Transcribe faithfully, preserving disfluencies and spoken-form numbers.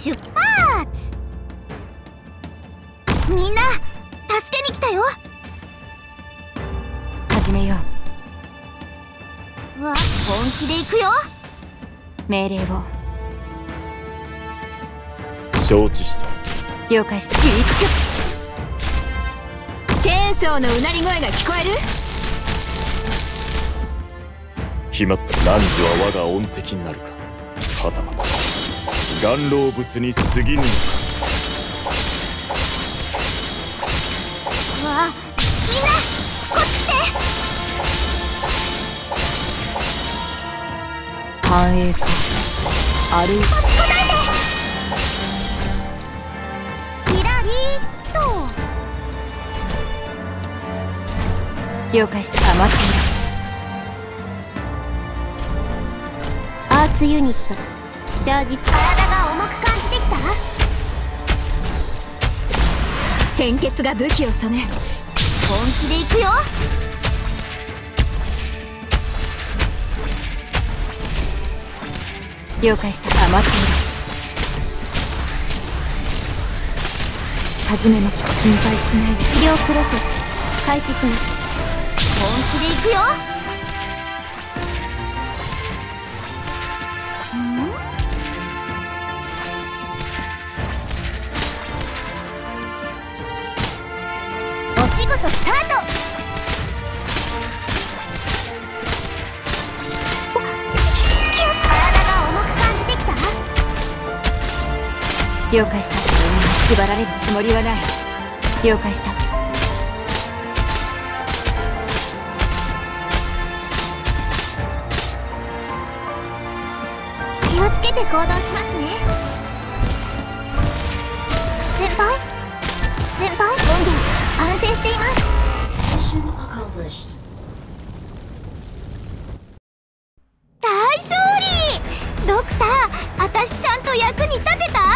出発！みんな助けに来たよ。始めよう。わ、本気で行くよ。命令を。承知した。了解した。チェーンソーのうなり声が聞こえる？決まった。何時は我が恩敵になるか、はたまた岩老物に過ぎぬのか。わあ、みんなこっち来て。繁栄か、あるいはこっち来ないで。了解して。余っている。アーツユニットジャージ。体が重く感じてきた。鮮血が武器を染め、本気でいくよ。了解して。余っている。始めましょう。心配しないで。治療プロセス開始します。本気でいくよ。ん？お仕事スタート。体が重く感じてきた。了解した。縛られるつもりはない。了解した。行動しますね。先輩、先輩、温度安定しています。大勝利。ドクター、私ちゃんと役に立てた？